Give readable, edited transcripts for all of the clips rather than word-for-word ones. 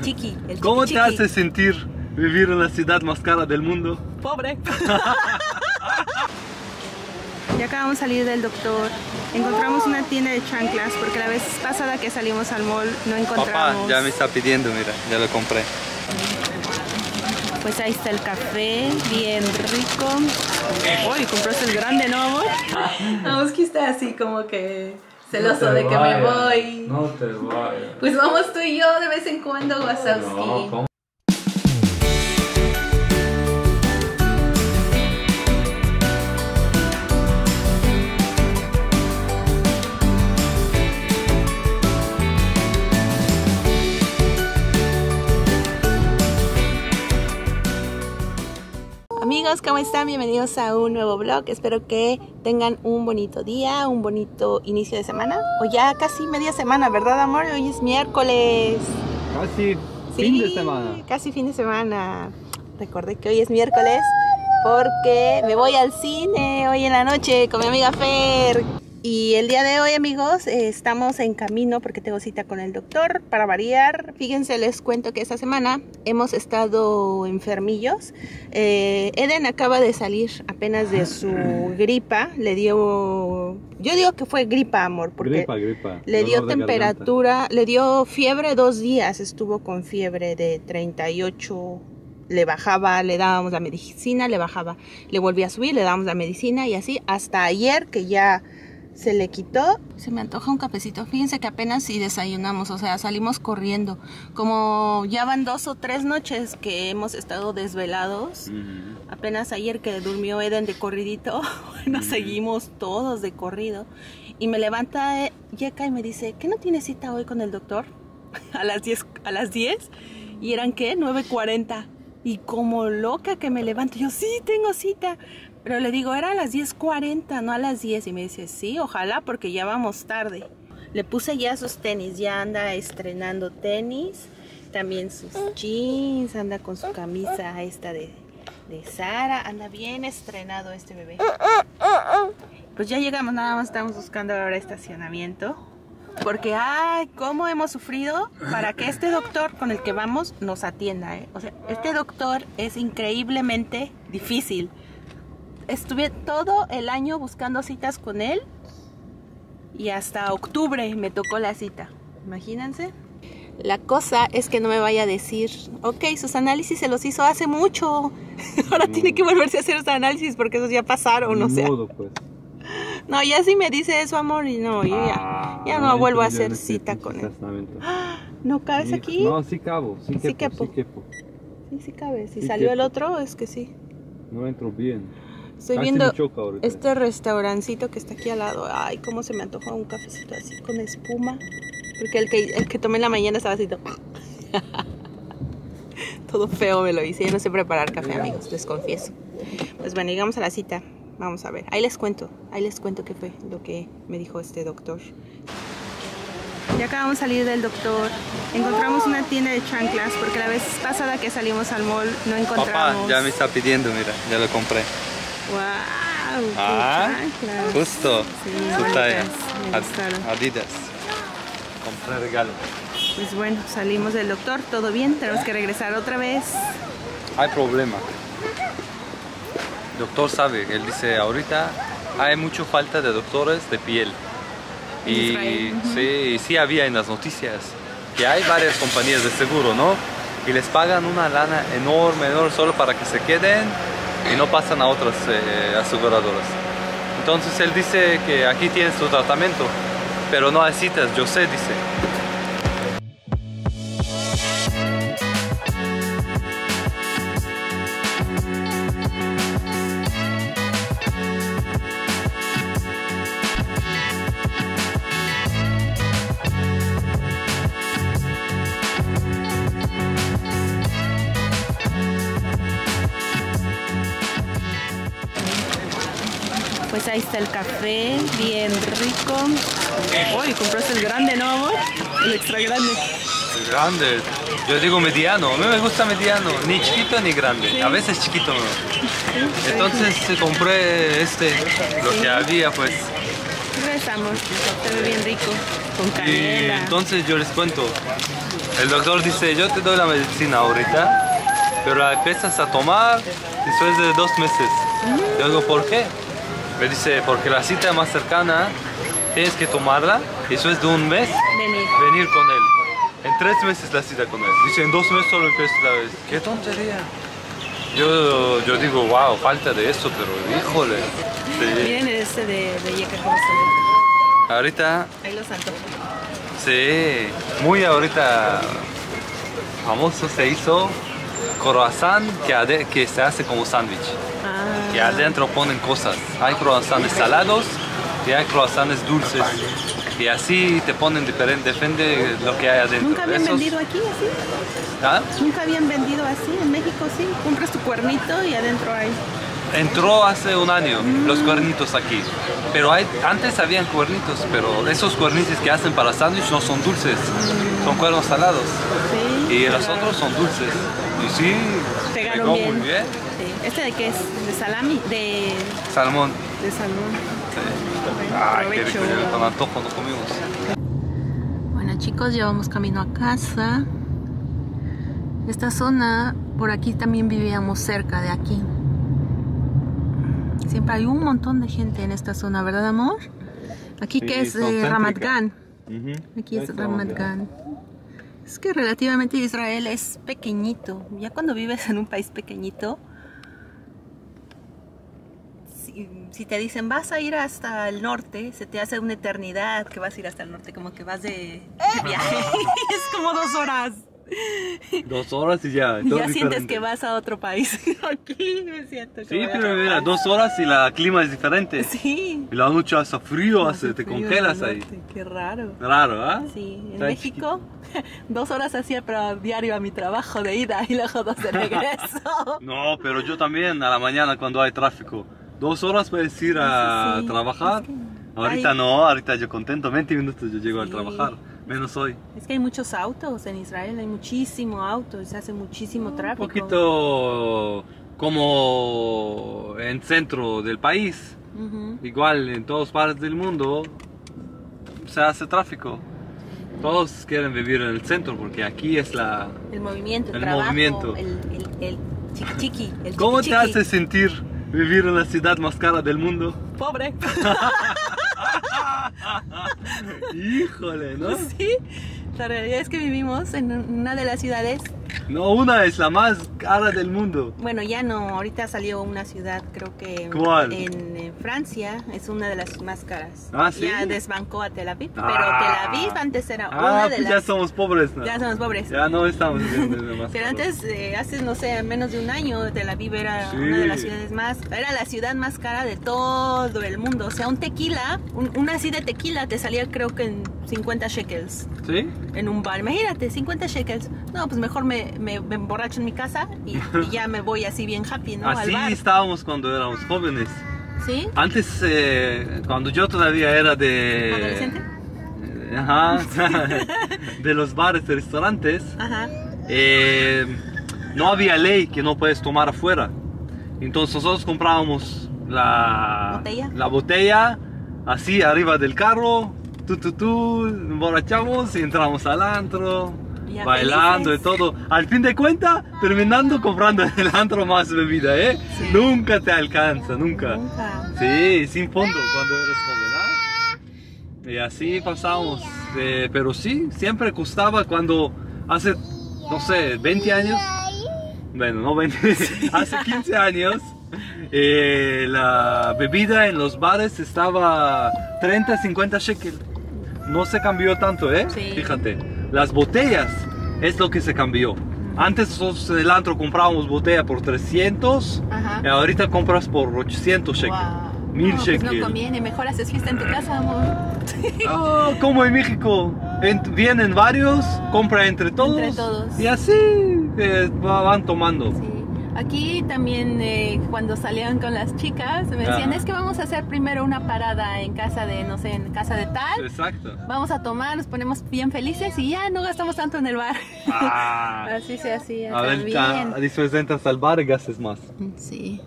chiqui, el chiqui. ¿Cómo te hace sentir vivir en la ciudad más cara del mundo? Pobre. Ya acabamos de salir del doctor. Encontramos una tienda de chanclas porque la vez pasada que salimos al mall no encontramos. Papá ya me está pidiendo, mira, ya lo compré. Pues ahí está el café, bien rico. Uy, compraste el grande, ¿no, amor? Vamos que está así como que celoso de que me voy. No te vayas. Pues vamos tú y yo de vez en cuando, Wazowski. No, amigos, ¿cómo están? Bienvenidos a un nuevo vlog. Espero que tengan un bonito día, un bonito inicio de semana. O ya casi media semana, ¿verdad, amor? Hoy es miércoles. Casi fin de semana. Casi fin de semana. Recordé que hoy es miércoles porque me voy al cine hoy en la noche con mi amiga Fer. Y el día de hoy, amigos, estamos en camino porque tengo cita con el doctor para variar. Fíjense, les cuento que esta semana hemos estado enfermillos. Eden acaba de salir apenas de su gripa. Le dio... Yo digo que fue gripa, amor, porque gripa. Le dio temperatura, le dio fiebre 2 días. Estuvo con fiebre de 38. Le bajaba, le dábamos la medicina, le bajaba. Le volvía a subir, le dábamos la medicina y así hasta ayer que ya... se le quitó. Se me antoja un cafecito. Fíjense que apenas si desayunamos, o sea, salimos corriendo. Como ya van 2 o 3 noches que hemos estado desvelados. Apenas ayer que durmió Eden de corridito, nos seguimos todos de corrido. Y me levanta Yeka y me dice, ¿qué no tienes cita hoy con el doctor? A las 10. A las 10. ¿Y eran qué? 9:40. Y como loca que me levanto, yo sí tengo cita. Pero le digo, era a las 10:40, no a las 10. Y me dice, sí, ojalá, porque ya vamos tarde. Le puse ya sus tenis, ya anda estrenando tenis. También sus jeans, anda con su camisa esta de Sara. Anda bien estrenado este bebé. Pues ya llegamos, nada más estamos buscando ahora estacionamiento. Porque, ay, cómo hemos sufrido para que este doctor con el que vamos nos atienda, ¿eh? O sea, este doctor es increíblemente difícil. Estuve todo el año buscando citas con él y hasta octubre me tocó la cita. Imagínense. La cosa es que no me vaya a decir, ok, sus análisis se los hizo hace mucho. Ahora tiene que volverse a hacer sus análisis porque esos ya pasaron, o sea. Pues. No, ya sí me dice eso, amor, y no, yo ya no vuelvo a hacer cita con él. ¿No cabes aquí? No, sí cabo, sí quepo. Sí cabe, si sí salió quepo. El otro es que sí. No entro bien. Estoy viendo este restaurancito que está aquí al lado. Ay, cómo se me antoja un cafecito así con espuma. Porque el que tomé en la mañana estaba así todo... todo feo me lo hice. Yo no sé preparar café, amigos, les confieso. Pues bueno, llegamos a la cita. Vamos a ver. Ahí les cuento qué fue lo que me dijo este doctor. Ya acabamos de salir del doctor. Encontramos una tienda de chanclas porque la vez pasada que salimos al mall no encontramos. Papá ya me está pidiendo, mira, ya lo compré. ¡Wow! Chanclas. Justo. Sí, su talla. Adidas. Compré regalo. Pues bueno, salimos del doctor, todo bien. Tenemos que regresar otra vez. Hay problema. El doctor sabe, él dice ahorita hay mucha falta de doctores de piel. Y sí había en las noticias que hay varias compañías de seguro, ¿no? Y les pagan una lana enorme solo para que se queden y no pasan a otras aseguradoras. Entonces él dice que aquí tienen su tratamiento, pero no hay citas, yo sé, dice. Pues ahí está el café, bien rico. Uy, compraste el grande, ¿no, amor? El extra grande. El grande. Yo digo mediano. A mí me gusta mediano. Ni chiquito ni grande. Sí. A veces chiquito. Sí. Entonces compré lo que había, pues. Gracias, amor. Está bien rico. Con canela. Y entonces yo les cuento. El doctor dice, yo te doy la medicina ahorita, pero la empiezas a tomar después de 2 meses. Yo digo, ¿por qué? Me dice, porque la cita más cercana tienes que tomarla y después de 1 mes venir con él. En 3 meses la cita con él. Dice, en 2 meses solo empiezo la vez. ¡Qué tontería! Yo digo, wow, falta de eso, pero híjole. Sí. Miren este de Yeka Cruz. Ahorita... ahí los santos. Sí, muy ahorita famoso se hizo croissant que se hace como sándwich. Ah. Que adentro ponen cosas. Hay croissants salados y hay croissants dulces. Y así te ponen diferente, depende de lo que hay adentro. ¿Nunca habían vendido aquí así? ¿Ah? ¿Nunca habían vendido así? En México sí, compras tu cuernito y adentro hay. Entró hace 1 año los cuernitos aquí, pero antes habían cuernitos, pero esos cuernitos que hacen para sándwich no son dulces, son cuernos salados. Sí, y los otros son dulces. Y sí, pegaron bien. Muy bien. Sí. ¿Este de qué es? ¿De salami? De salmón. De salmón. Ay, qué rico, con antojo, no comimos. Bueno chicos, ya vamos camino a casa. Esta zona, por aquí también vivíamos cerca de aquí. Siempre hay un montón de gente en esta zona, ¿verdad amor? Aquí sí, que es Ramat Gan. Aquí es Ramat Gan. Es que relativamente Israel es pequeñito. Ya cuando vives en un país pequeñito, si te dicen vas a ir hasta el norte, se te hace una eternidad que vas a ir hasta el norte, como que vas de viaje. Es como 2 horas. 2 horas y ya. Ya sientes que vas a otro país. Aquí me siento. Sí, pero mira, 2 horas y el clima es diferente. Sí. Y la noche hace frío, te congelas ahí. Qué raro. Raro, ¿ah? Sí. En México, 2 horas hacía para diario a mi trabajo de ida y luego 2 de regreso. No, pero yo también a la mañana cuando hay tráfico. 2 horas puedes ir a trabajar. Es que ahorita no, ahorita yo contento. 20 minutos yo llego a trabajar. Menos hoy. Es que hay muchos autos en Israel, hay muchísimos autos, se hace muchísimo tráfico. Un poquito como en centro del país, igual en todas partes del mundo se hace tráfico. Todos quieren vivir en el centro porque aquí es el movimiento, el chiqui-chiqui. ¿Cómo te hace sentir vivir en la ciudad más cara del mundo? Pobre. Híjole, ¿no? Sí, la realidad es que vivimos en una de las ciudades. No, una es la más cara del mundo. Bueno, ya no, ahorita salió una ciudad, creo que... ¿Cuál? En Francia es una de las más caras. Ah, sí. Ya desbancó a Tel Aviv, pero Tel Aviv antes era una de las... ya somos pobres, ¿no? Ya somos pobres. Ya no estamos viviendo más. Pero antes, hace, no sé, menos de 1 año, Tel Aviv era una de las ciudades más... Era la ciudad más cara de todo el mundo. O sea, un tequila, una así de tequila te salía creo que en 50 shekels. ¿Sí? En un bar. Imagínate, 50 shekels. No, pues mejor me emborracho en mi casa y ya me voy así bien happy, ¿no? Así estábamos cuando éramos jóvenes. ¿Sí? Antes, cuando yo todavía era de... ¿adolescente? De los bares, de restaurantes. Ajá. No había ley que no puedes tomar afuera. Entonces nosotros comprábamos la botella así arriba del carro, emborrachamos y entramos al antro. Bailando felices. Y todo, al fin de cuentas terminando comprando en el antro más bebida, ¿eh? Sí. Nunca te alcanza, nunca. Sí, sin fondo cuando eres joven, ¿eh? Y así pasamos, pero sí, siempre costaba cuando hace, no sé, 20 años, bueno, no 20, hace 15 años, la bebida en los bares estaba 30, 50 shekel, no se cambió tanto, ¿eh? Sí. Fíjate. Las botellas es lo que se cambió. Antes nosotros en el antro comprábamos botella por 300. Ajá. Y ahorita compras por 800 shekel. Wow. 1000 shekel. Pues no conviene, mejor haces fiesta en tu casa, amor. Oh, como en México. Vienen varios, compra entre todos. Y así van tomando. Sí. Aquí también cuando salían con las chicas me decían, es que vamos a hacer primero una parada en casa de, no sé, en casa de tal. Exacto. Vamos a tomar, nos ponemos bien felices y ya no gastamos tanto en el bar. Así se hacía también. Después entras al bar y gastas más. Sí,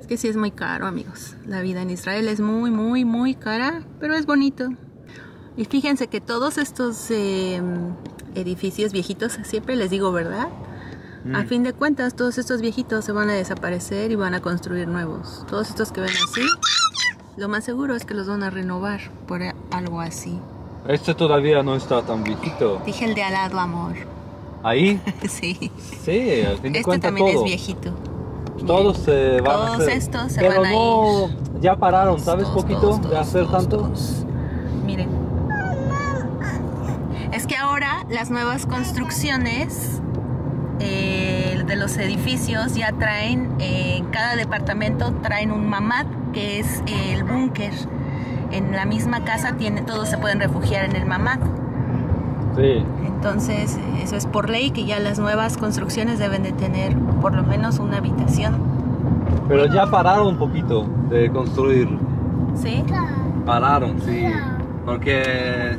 es que sí es muy caro, amigos. La vida en Israel es muy, muy, muy cara, pero es bonito. Y fíjense que todos estos edificios viejitos, siempre les digo, ¿verdad? A fin de cuentas, todos estos viejitos se van a desaparecer y van a construir nuevos. Todos estos que ven así, lo más seguro es que los van a renovar por algo así. Este todavía no está tan viejito. Dije el de al lado, amor. ¿Ahí? Sí. Sí, al fin de cuentas también todo es viejito. Todos se van a hacer. Estos se van a ir. Ya pararon, todos, ¿sabes? Poquito de hacer tantos. Miren. Es que ahora las nuevas construcciones de los edificios ya traen, en cada departamento traen un mamat, que es el búnker. En la misma casa todos se pueden refugiar en el mamat. Sí. Entonces, eso es por ley, que ya las nuevas construcciones deben de tener por lo menos una habitación. Pero ya pararon un poquito de construir. ¿Sí? Pararon, sí. Porque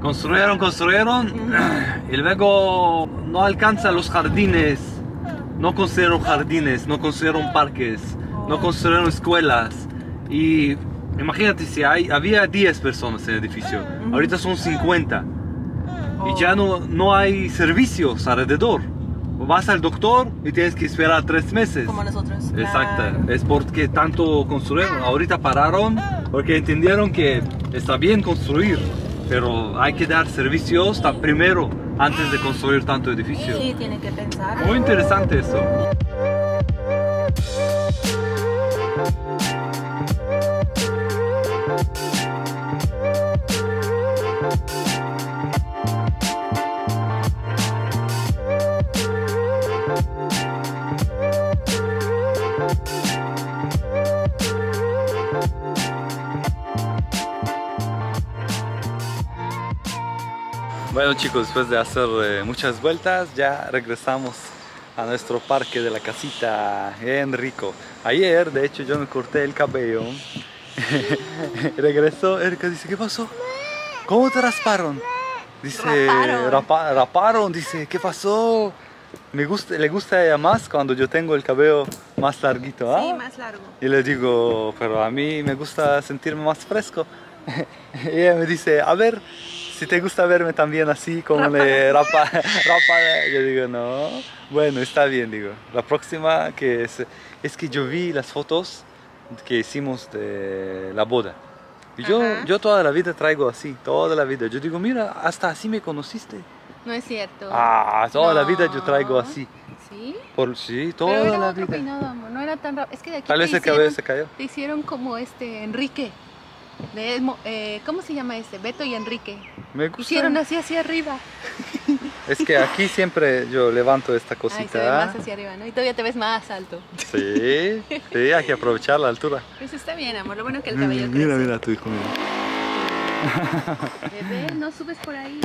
construyeron y luego no alcanza los jardines. No construyeron jardines, no construyeron parques, no construyeron escuelas. Y imagínate, si había 10 personas en el edificio, ahorita son 50. Y ya no hay servicios alrededor. Vas al doctor y tienes que esperar 3 meses. Como nosotros. Exacto. Claro. Es porque tanto construyeron. Ahorita pararon porque entendieron que está bien construir, pero hay que dar servicios primero antes de construir tanto edificio. Sí, tiene que pensar. Muy interesante eso. Bueno chicos, después de hacer muchas vueltas, ya regresamos a nuestro parque de la casita. Bien rico. Ayer, de hecho, yo me corté el cabello. Regresó, Erika dice, ¿qué pasó? ¿Cómo te rasparon? Dice, raparon, dice, ¿qué pasó? Le gusta a ella más cuando yo tengo el cabello más larguito. ¿Ah? Sí, más largo. Y le digo, pero a mí me gusta sentirme más fresco. Y ella me dice, a ver, si te gusta verme también así, como le rapa. Yo digo, no, bueno, está bien, digo. La próxima que es que yo vi las fotos que hicimos de la boda. Y yo toda la vida traigo así, toda la vida. Yo digo, mira, hasta así me conociste. No es cierto. Ah, toda la vida yo traigo así. ¿Sí? Sí, toda la vida. Peinado, amor. No era tan rápido. Es que de aquí tal vez el cabello se cayó. Te hicieron como este Enrique. ¿Cómo se llama este? Beto y Enrique. Me gusta. Hicieron así hacia arriba. Es que aquí siempre yo levanto esta cosita. Ay, se ve más hacia arriba, ¿no? Y todavía te ves más alto. Sí, sí, hay que aprovechar la altura. Pues está bien, amor, lo bueno que el cabello crece. Mira tu hijo, mira. Bebé, no subes por ahí.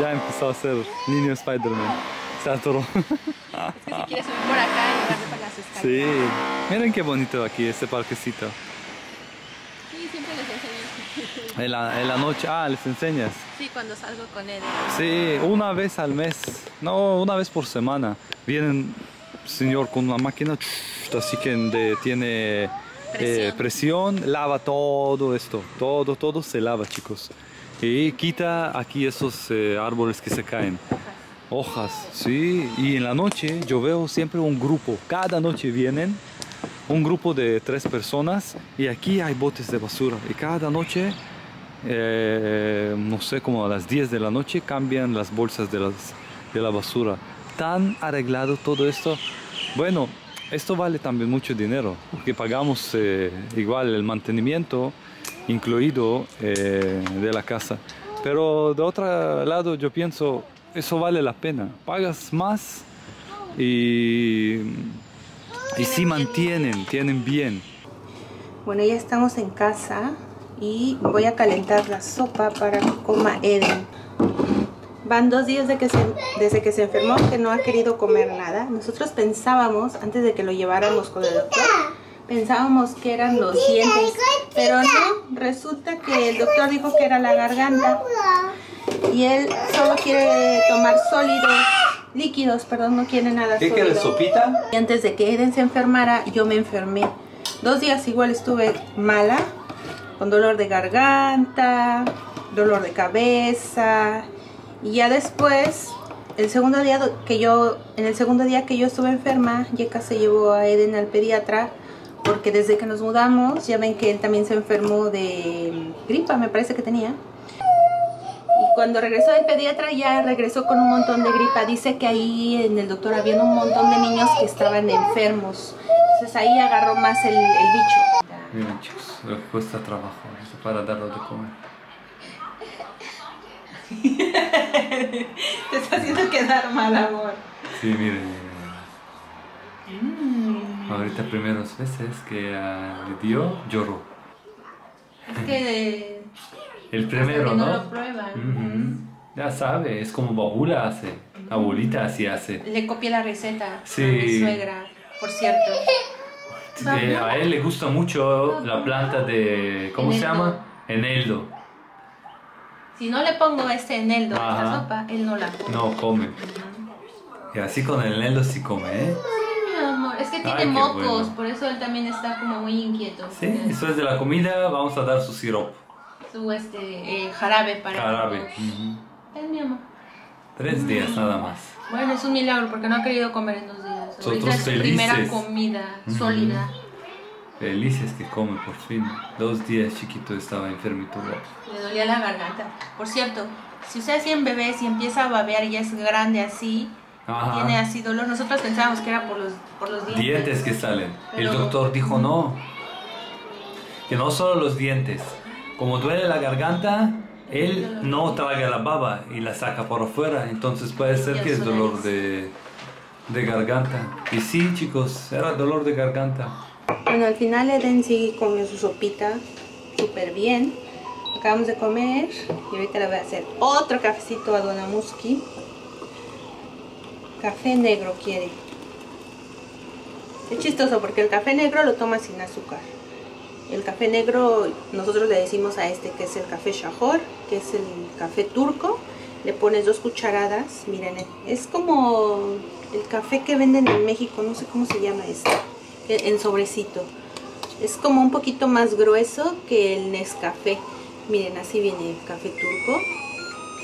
Ya empezó a ser niño Spider-Man. Se atoró. Es que si quieres subir por acá y llevarme para las escaleras. Sí, miren qué bonito aquí este parquecito. En la noche, ¿les enseñas? Sí, cuando salgo con él. Sí, una vez al mes, no, una vez por semana. Vienen señor con una máquina, así que tiene presión, lava todo esto, todo se lava, chicos. Y quita aquí esos árboles que se caen. Hojas, sí. Y en la noche yo veo siempre un grupo, cada noche vienen. Un grupo de 3 personas y aquí hay botes de basura y cada noche, no sé, como a las 10 de la noche cambian las bolsas de la basura. Tan arreglado todo esto. Bueno, esto vale también mucho dinero porque pagamos igual el mantenimiento incluido de la casa. Pero de otro lado yo pienso, eso vale la pena. Pagas más y sí tienen bien. Bueno, ya estamos en casa y voy a calentar la sopa para que coma Eden. Van 2 días desde que se enfermó, que no ha querido comer nada. Nosotros pensábamos, antes de que lo lleváramos con el doctor, pensábamos que eran los dientes, pero no, resulta que el doctor dijo que era la garganta y él solo quiere tomar líquidos, perdón, no quiere nada sólido. ¿Qué quiere, sopita? Y antes de que Eden se enfermara, yo me enfermé. 2 días igual estuve mala, con dolor de garganta, dolor de cabeza Y ya después, en el segundo día que yo estuve enferma, Yeka se llevó a Eden al pediatra, porque desde que nos mudamos, ya ven que él también se enfermó de gripa, me parece que tenía. Y cuando regresó del pediatra, ya regresó con un montón de gripa. Dice que ahí en el doctor había un montón de niños que estaban enfermos. Entonces ahí agarró más el bicho. Miren chicos, les cuesta trabajo para darlo de comer. Te está haciendo quedar mal, amor. Sí, miren. Ahorita primeras veces que le dio, lloró. Es que... el primero, ¿no? Lo prueba. Ya sabe, es como Babula hace. Abuelita así hace. Le copié la receta a mi suegra, por cierto. A él le gusta mucho la planta de... ¿cómo se llama? Eneldo. Si no le pongo este eneldo a la sopa, él no la come. No come. Y así con el eneldo sí come, ¿eh? Sí, mi amor. Es que tiene mocos, bueno, por eso él también está como muy inquieto. Sí, después de la comida vamos a dar su sirope. Su jarabe para... jarabe. Es mi amor. 3 días nada más. Bueno, es un milagro porque no ha querido comer en 2 días. Nosotros es su primera comida sólida. Felices que come, por fin. 2 días chiquito estaba enfermito. Le dolía la garganta. Por cierto, si ustedes tienen bebés y empieza a babear y ya es grande así, tiene así dolor. Nosotros pensábamos que era por los dientes. Dientes que salen. Pero... el doctor dijo no. Que no solo los dientes. Como duele la garganta, él no traga la baba y la saca por afuera. Entonces puede ser que es dolor de garganta. Y sí, chicos, era dolor de garganta. Bueno, al final Eden sí comió su sopita súper bien. Acabamos de comer y ahorita le voy a hacer otro cafecito a Dona Musky. Café negro quiere. Es chistoso porque el café negro lo toma sin azúcar. El café negro nosotros le decimos a este que es el café shahor, que es el café turco. Le pones 2 cucharadas, miren, es como el café que venden en México, no sé cómo se llama este. En sobrecito. Es como un poquito más grueso que el Nescafé. Miren, así viene el café turco.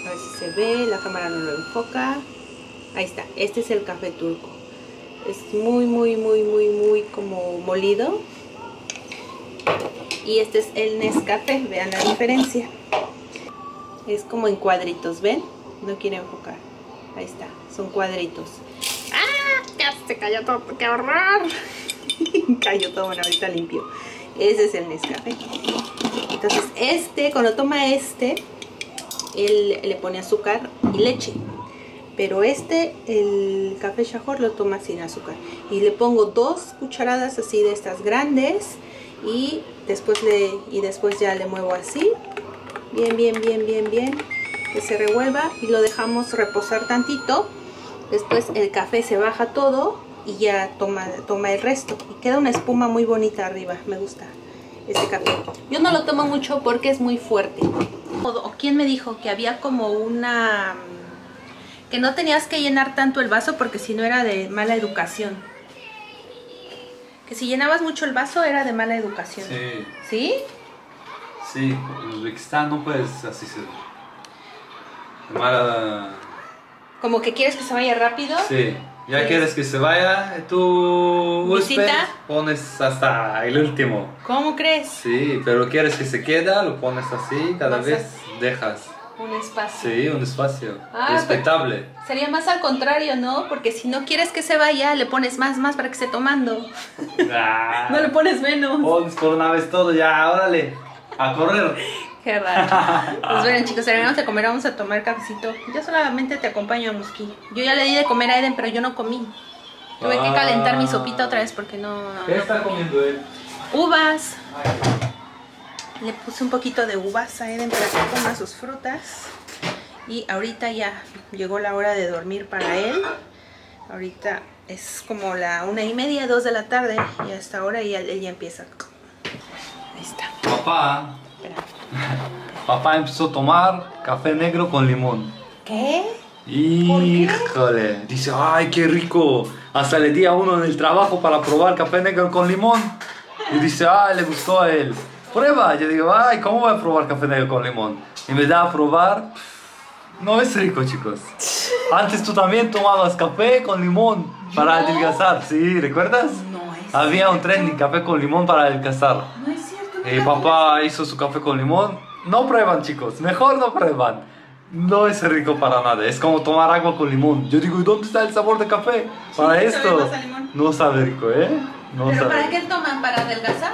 A ver si se ve, la cámara no lo enfoca. Ahí está, este es el café turco. Es muy como molido. Y este es el Nescafé, vean la diferencia. Es como en cuadritos, ¿ven? No quiere enfocar. Ahí está, son cuadritos. ¡Ah! ¡Ya se cayó todo! ¡Qué horror! Cayó todo, bueno, ahorita limpio. Ese es el Nescafé. Entonces este, cuando toma este, él le pone azúcar y leche. Pero este, el café shahor, lo toma sin azúcar. Y le pongo 2 cucharadas así de estas grandes. Y después, ya le muevo así. Bien. Que se revuelva. Y lo dejamos reposar tantito. Después el café se baja todo. Y ya toma el resto. Y queda una espuma muy bonita arriba. Me gusta este café. Yo no lo tomo mucho porque es muy fuerte. O quién me dijo que había como una... que no tenías que llenar tanto el vaso porque si no era de mala educación. Que si llenabas mucho el vaso era de mala educación. Sí. ¿Sí? Sí, en Uzbekistán no puedes así ser. De mala... ¿como que quieres que se vaya rápido? Sí. Ya quieres que se vaya, tú pones hasta el último. ¿Cómo crees? Sí, pero quieres que se queda, lo pones así, cada vez dejas un espacio. Sí, un espacio. Respetable. Sería más al contrario, ¿no? Porque si no quieres que se vaya, le pones más para que esté tomando. Ah, no le pones menos. Pones por una vez todo, ya, órale, a correr. Qué raro. Pues bueno chicos, terminamos de comer, vamos a tomar cafecito. Yo solamente te acompaño a Musky. Yo ya le di de comer a Eden, pero yo no comí. Tuve que calentar mi sopita otra vez porque no... ¿Qué está comiendo él? Uvas. Le puse un poquito de uvas a Eden para que coma sus frutas. Y ahorita ya llegó la hora de dormir para él. Ahorita es como la 1:30, 2 de la tarde. Y a esta hora él ya empieza. Ahí está. Papá. Papá empezó a tomar café negro con limón. ¿Qué? Híjole, dice, ay, qué rico. Hasta le di a uno en el trabajo para probar café negro con limón. Y dice, ay, le gustó a él. Prueba. Yo digo, ay, ¿cómo voy a probar café negro con limón? Y me da a probar. No es rico, chicos. Antes tú también tomabas café con limón para adelgazar, ¿sí? ¿Recuerdas? No es Había un trending, café con limón para adelgazar. No es cierto. Papá hizo su café con limón. No prueban, chicos. Mejor no prueban. No es rico para nada. Es como tomar agua con limón. Yo digo, ¿y dónde está el sabor de café? Para esto no sabe rico, ¿eh? No ¿Pero sabe para rico. Qué toman? ¿Para adelgazar?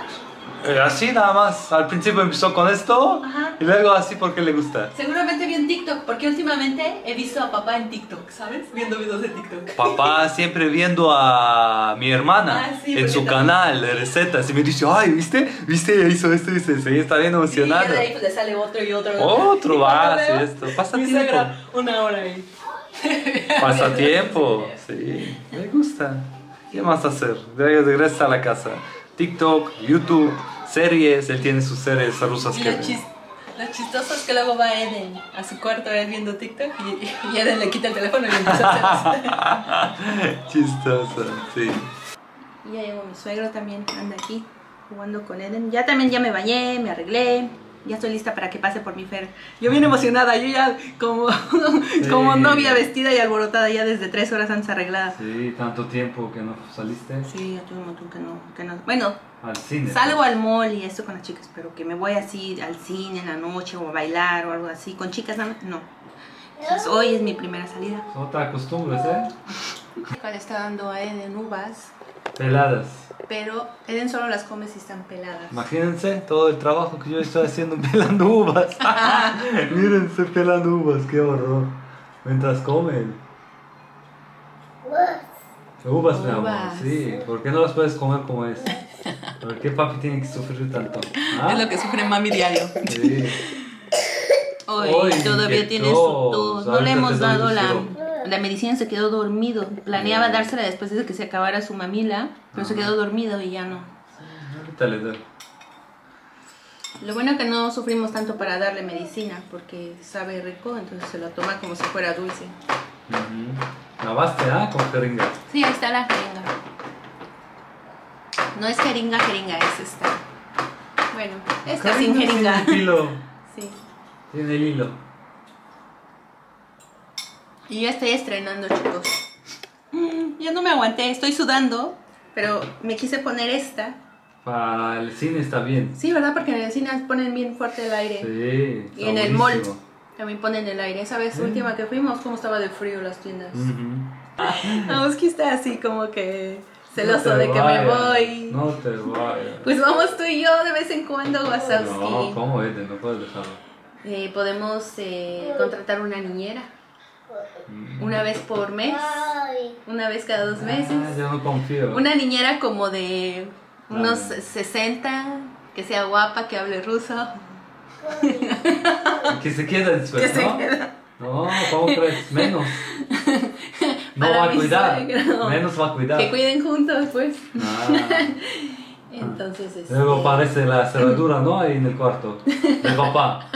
Así nada más, al principio empezó con esto. Ajá. Y luego así porque le gusta. Seguramente vi en TikTok, porque últimamente he visto a papá en TikTok, ¿sabes? Viendo videos de TikTok. Papá siempre viendo a mi hermana en su canal de recetas. Y me dice, ay, ¿viste? ¿Viste? Hizo esto y se está bien emocionado. Y de ahí pues le sale otro y otro. Otro va, sí, esto. Pasa tiempo. Una hora ahí. Pasa tiempo, sí. Me gusta. ¿Qué más hacer? Regresa a la casa. TikTok, YouTube, series, él tiene sus series rusas que ve. Lo chistoso es que luego va Eden a su cuarto viendo TikTok y Eden le quita el teléfono y le empieza a hacer eso. Chistoso, sí. Y ya llegó mi suegro también, anda aquí jugando con Eden. Ya también me bañé, me arreglé. Ya estoy lista para que pase por mi Fer. Yo bien emocionada, yo ya como novia vestida y alborotada ya desde 3 horas antes arreglada. Sí, tanto tiempo que no saliste. Sí, yo tuve un montón que no. Bueno, al cine, salgo pues al mall y esto con las chicas, pero que me voy así al cine en la noche o a bailar o algo así. Con chicas, no. Entonces, hoy es mi primera salida. No te acostumbras, ¿eh? Le está dando a Eden uvas peladas. Pero Eden solo las come si están peladas. Imagínense todo el trabajo que yo estoy haciendo pelando uvas. Mírense pelando uvas, qué horror. Mientras comen. Uvas, mi amor, sí. ¿Por qué no las puedes comer como es? ¿Por qué papi tiene que sufrir tanto? ¿Ah? Es lo que sufre mami diario. Sí. Hoy todavía tiene su tos. No le hemos dado la medicina, se quedó dormido. Planeaba dársela después de que se acabara su mamila, pero se quedó dormido y ya no. Ahorita le doy. Lo bueno es que no sufrimos tanto para darle medicina, porque sabe rico, entonces se lo toma como si fuera dulce. ¿Lavaste, con jeringa? Sí, ahí está la jeringa. No es jeringa, es esta. Bueno, esta sin jeringa. Tiene hilo. Sí. Tiene el hilo. Y ya estoy estrenando, chicos. Ya no me aguanté, estoy sudando, pero me quise poner esta. Para el cine está bien. Sí, ¿verdad? Porque en el cine ponen bien fuerte el aire. Sí, y en buenísimo. El mall también ponen el aire. Esa vez última que fuimos, como estaba de frío las tiendas. Vamos que está así como que celoso de que me voy. No te vayas. Pues vamos tú y yo de vez en cuando, Wazowski. No, ¿cómo es? No puedes dejarlo. Podemos contratar una niñera. Una vez por mes, una vez cada 2 meses. Yo no confío. Una niñera como de unos 60, que sea guapa, que hable ruso. Que se quede después, ¿no? No, ¿cómo crees? Menos. No va a cuidar. Menos va a cuidar. Que cuiden juntos, pues. Entonces, luego aparece la cerradura, ¿no? Ahí en el cuarto de papá.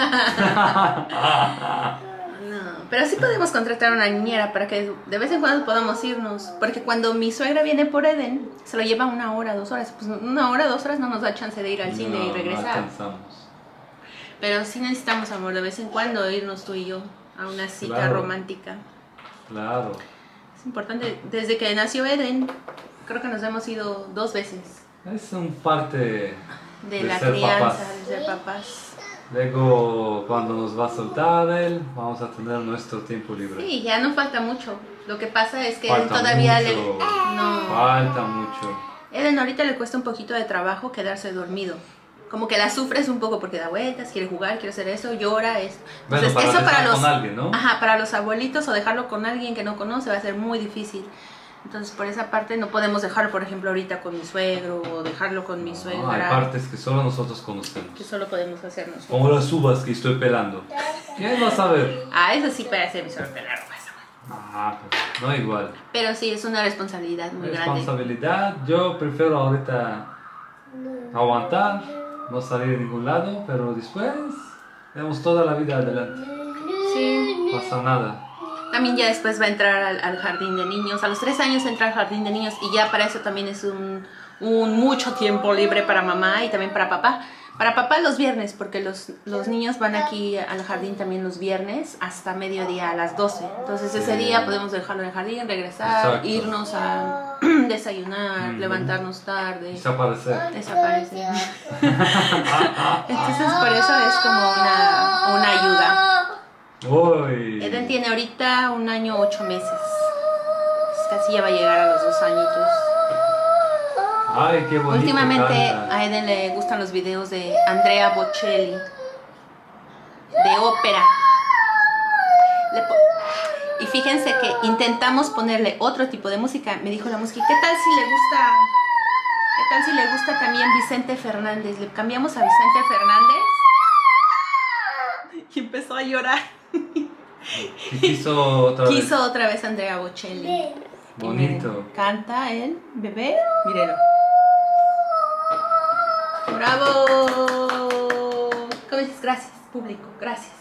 Pero sí podemos contratar a una niñera para que de vez en cuando podamos irnos. Porque cuando mi suegra viene por Eden, se lo lleva 1 hora, 2 horas. Pues 1 hora, 2 horas no nos da chance de ir al cine y regresar. Pero sí necesitamos, amor, de vez en cuando irnos tú y yo a una cita romántica. Claro. Es importante. Desde que nació Eden, creo que nos hemos ido 2 veces. Es un parte de la crianza, de ser papás. Luego, cuando nos va a soltar él, vamos a tener nuestro tiempo libre. Sí, ya no falta mucho. Lo que pasa es que él todavía falta mucho. Eden ahorita le cuesta un poquito de trabajo quedarse dormido. Como que la sufres un poco porque da vueltas, quiere jugar, quiere hacer eso, llora, eso. Entonces, bueno, para eso para los, con alguien, ¿no? Ajá, para los abuelitos o dejarlo con alguien que no conoce va a ser muy difícil. Entonces, por esa parte no podemos dejarlo, por ejemplo, ahorita con mi suegro o dejarlo con mi suegra. Hay partes que solo nosotros conocemos. Que solo podemos hacernos. Como las uvas que estoy pelando. ¿Quién va a saber? Eso sí parece mi suegro pelar uvas. Pero no igual. Pero sí, es una responsabilidad muy grande. Yo prefiero ahorita aguantar, no salir a ningún lado, pero después tenemos toda la vida adelante. Sí. No pasa nada. También ya después va a entrar al jardín de niños. A los 3 años entra al jardín de niños y ya para eso también es un mucho tiempo libre para mamá y también para papá. Para papá los viernes, porque los niños van aquí al jardín también los viernes hasta mediodía a las 12. Entonces ese día podemos dejarlo en el jardín, regresar, exacto, irnos a desayunar, levantarnos tarde. Desaparecer. Entonces por eso es como una ayuda. Uy. Eden tiene ahorita 1 año 8 meses. Casi ya va a llegar a los 2 añitos. Ay, qué bonito. Últimamente a Eden le gustan los videos de Andrea Bocelli, de ópera. Y fíjense que intentamos ponerle otro tipo de música. Me dijo la música, ¿qué tal si le gusta también Vicente Fernández? Le cambiamos a Vicente Fernández y empezó a llorar. Quiso otra vez Andrea Bocelli. Bonito. Canta el bebé. Mírelo. ¡Bravo! ¿Cómo dices? Gracias, público. Gracias.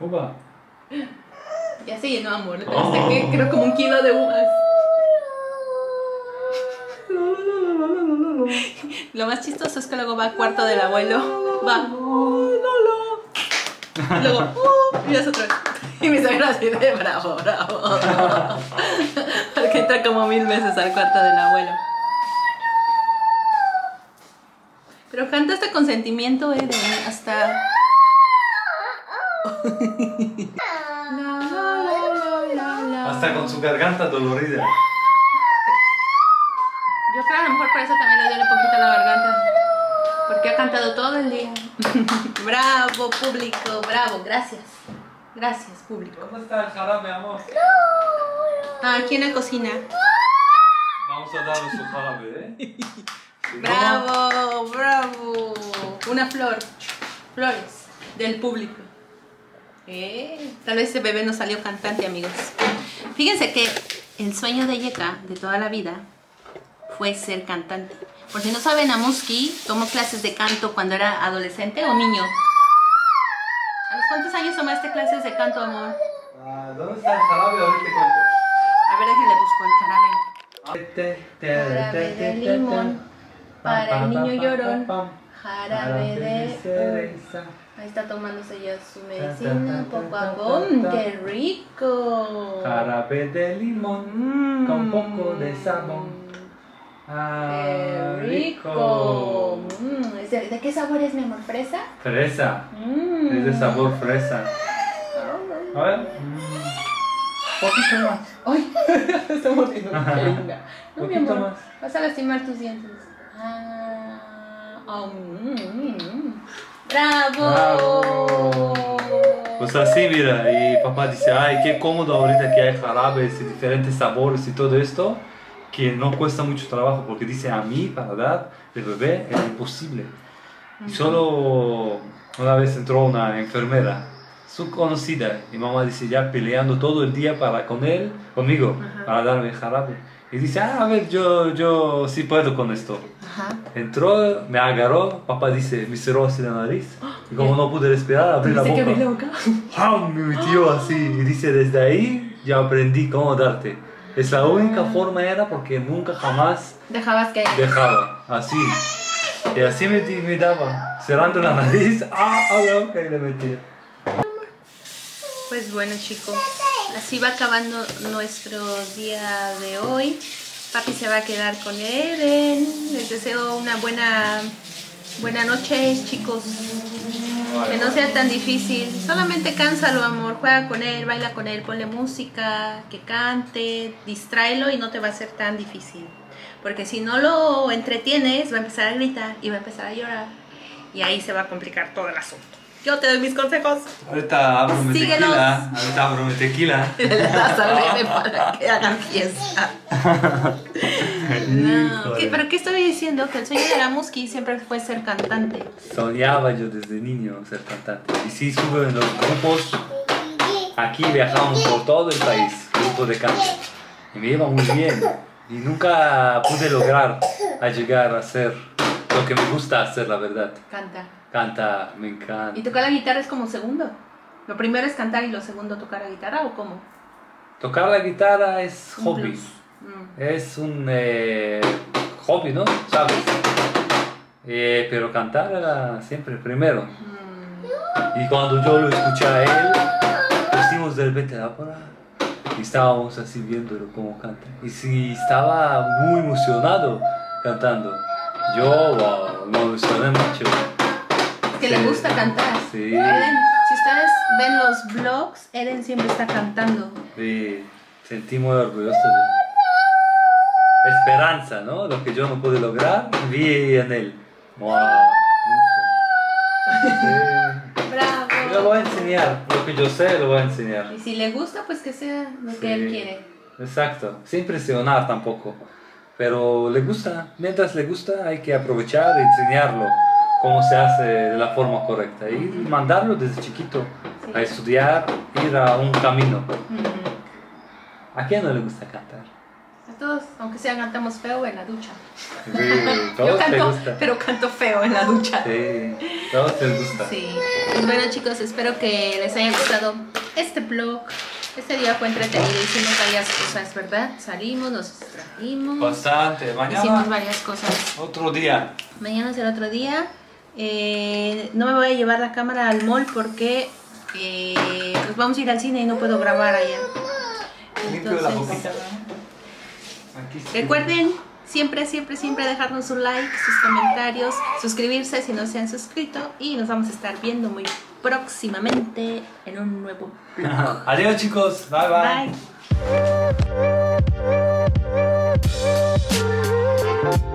Uva. Ya se llenó, amor. Le saqué, creo, como 1 kilo de uvas. Lo más chistoso es que luego va al cuarto del abuelo. Va. Luego, miras otra vez. Y me salió así de bravo, bravo. Porque entra como 1000 veces al cuarto del abuelo. Pero canta hasta con sentimiento, Eden. Hasta. Hasta con su garganta dolorida. Yo creo que a lo mejor por eso también le duele un poquito la garganta. Porque ha cantado todo el día. Bravo, público, bravo, gracias. Gracias, público. ¿Dónde está el jarabe, amor? Aquí en la cocina. Vamos a darle su jarabe, ¿eh? Bravo, bravo. Una flor. Flores del público. Tal vez ese bebé no salió cantante, amigos. Fíjense que el sueño de Yeka de toda la vida fue ser cantante. Por si no saben, Amuski tomó clases de canto cuando era adolescente o niño. ¿A los cuántos años tomaste clases de canto, amor? ¿Dónde está el jarabe? Ahorita te cuento. A ver, déjenle busco el jarabe. Jarabe de limón para el niño llorón. Jarabe de cereza. Ahí está tomándose ya su medicina poco a poco. ¡Qué rico! Jarabe de limón con poco de sabón. ¡Qué rico! ¿De qué sabor es, mi amor? ¿Fresa? Fresa. Es de sabor fresa. A ver. Poquito más. ¡Ay! Está mordiendo. ¡Qué linda! No, mi amor, más. Vas a lastimar tus dientes. ¡Bravo! Pues así, mira. Y papá dice, ¡ay, qué cómodo ahorita que hay jarabes y diferentes sabores y todo esto! Que no cuesta mucho trabajo, porque dice a mí, para la edad de bebé, era imposible. Y solo una vez entró una enfermera, su conocida, y mamá dice, ya peleando todo el día conmigo, ajá, para darme jarabe. Y dice, a ver, yo sí puedo con esto. Ajá. Entró, me agarró, papá dice, me cerró así la nariz. Y como no pude respirar, abrí la boca. Me metió así, y dice, desde ahí ya aprendí cómo darte. Es la única forma era porque nunca jamás dejaba, así. Y así me daba, cerrando la nariz, ok, le metía. Pues bueno, chicos, así va acabando nuestro día de hoy. Papi se va a quedar con Eden. Les deseo una buena noche, chicos. Que no sea tan difícil, solamente cánsalo, amor, juega con él, baila con él, ponle música, que cante, distráelo y no te va a ser tan difícil. Porque si no lo entretienes, va a empezar a gritar y va a empezar a llorar. Y ahí se va a complicar todo el asunto. Yo te doy mis consejos. Ahorita abro mi tequila. Le das al bebé para que hagan fiesta. No. ¿Pero qué estoy diciendo? Que el sueño de la Musky siempre fue ser cantante. Soñaba yo desde niño ser cantante. Y sí, estuve en los grupos. Aquí viajamos por todo el país, grupo de canto. Y me iba muy bien. Y nunca pude lograr a llegar a hacer lo que me gusta hacer, la verdad. Canta, me encanta. ¿Y tocar la guitarra es como segundo? ¿Lo primero es cantar y lo segundo tocar la guitarra o cómo? Tocar la guitarra es hobby. Es un hobby, ¿no? ¿Sabes? Pero cantar era siempre primero. Y cuando yo lo escuché a él, pusimos de repente la porra y estábamos así viéndolo cómo canta. Y sí, estaba muy emocionado cantando. Yo, wow, me emocioné mucho. Es que sí, le gusta cantar. Sí. Eden, si ustedes ven los vlogs, Eden siempre está cantando. Sí, sentí muy orgulloso. Esperanza, ¿no? Lo que yo no pude lograr, vi en él. Wow. Sí. Bravo. Yo lo voy a enseñar, lo que yo sé lo voy a enseñar. Y si le gusta, pues que sea lo que él quiere. Exacto, sin presionar tampoco. Pero le gusta, mientras le gusta hay que aprovechar y enseñarlo cómo se hace de la forma correcta. Y mandarlo desde chiquito a estudiar, ir a un camino. ¿A quién no le gusta cantar? A todos, aunque sea cantamos feo en la ducha. Sí, todos. Yo canto, gusta. Pero canto feo en la ducha. Sí, todos les gusta. Sí. Pues bueno, chicos, espero que les haya gustado este vlog. Este día fue entretenido, hicimos varias cosas, ¿verdad? Salimos, nos distrajimos. Bastante, mañana. Hicimos varias cosas. Otro día. Mañana será otro día. No me voy a llevar la cámara al mall porque pues vamos a ir al cine y no puedo grabar allá. Entonces, recuerden siempre dejarnos un like, sus comentarios, suscribirse si no se han suscrito y nos vamos a estar viendo muy próximamente en un nuevo vlog. Adiós, chicos, bye bye. Bye.